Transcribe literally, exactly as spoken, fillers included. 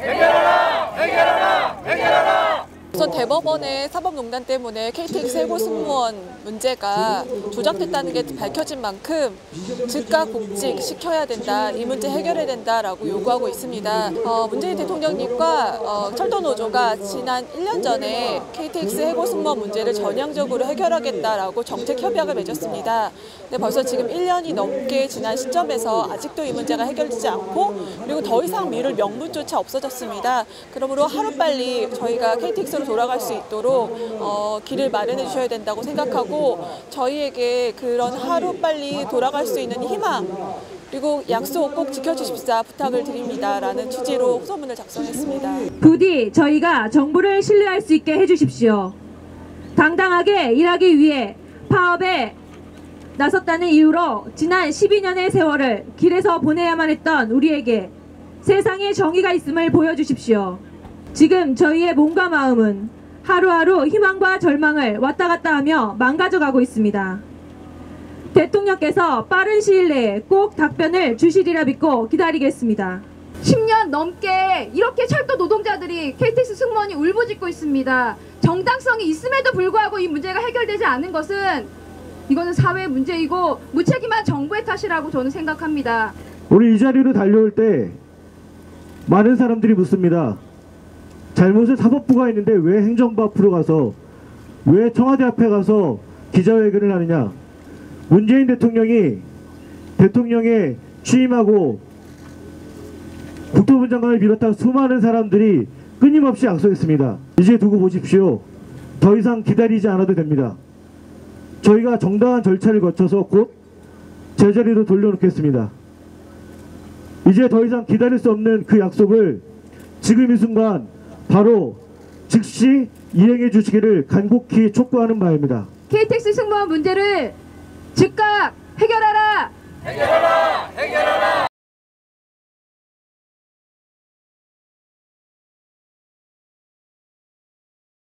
해결하라! 해결하라! 해결하라! 우선 대법원의 사법농단 때문에 케이티엑스 해고 승무원 문제가 조작됐다는 게 밝혀진 만큼 즉각 복직시켜야 된다, 이 문제 해결해야 된다라고 요구하고 있습니다. 어, 문재인 대통령님과 어, 철도노조가 지난 일 년 전에 케이티엑스 해고 승무원 문제를 전향적으로 해결하겠다라고 정책 협약을 맺었습니다. 근데 벌써 지금 일 년이 넘게 지난 시점에서 아직도 이 문제가 해결되지 않고, 그리고 더 이상 미룰 명분조차 없어졌습니다. 그러므로 하루빨리 저희가 케이티엑스로 돌아갈 수 있도록 어, 길을 마련해 주셔야 된다고 생각하고, 저희에게 그런 하루빨리 돌아갈 수 있는 희망, 그리고 약속 꼭 지켜주십사 부탁을 드립니다라는 취지로 호소문을 작성했습니다. 부디 저희가 정부를 신뢰할 수 있게 해주십시오. 당당하게 일하기 위해 파업에 나섰다는 이유로 지난 십이 년의 세월을 길에서 보내야만 했던 우리에게 세상에 정의가 있음을 보여주십시오. 지금 저희의 몸과 마음은 하루하루 희망과 절망을 왔다 갔다 하며 망가져가고 있습니다. 대통령께서 빠른 시일 내에 꼭 답변을 주시리라 믿고 기다리겠습니다. 십 년 넘게 이렇게 철도 노동자들이, 케이티엑스 승무원이 울부짖고 있습니다. 정당성이 있음에도 불구하고 이 문제가 해결되지 않은 것은, 이거는 사회 문제이고 무책임한 정부의 탓이라고 저는 생각합니다. 우리 이 자리로 달려올 때 많은 사람들이 묻습니다. 잘못은 사법부가 있는데 왜 행정부 앞으로 가서, 왜 청와대 앞에 가서 기자회견을 하느냐. 문재인 대통령이 대통령에 취임하고 국토부 장관을 비롯한 수많은 사람들이 끊임없이 약속했습니다. 이제 두고 보십시오. 더 이상 기다리지 않아도 됩니다. 저희가 정당한 절차를 거쳐서 곧 제자리로 돌려놓겠습니다. 이제 더 이상 기다릴 수 없는 그 약속을 지금 이 순간 바로 즉시 이행해 주시기를 간곡히 촉구하는 바입니다. 케이티엑스 승무원 문제를 즉각 해결하라! 해결하라!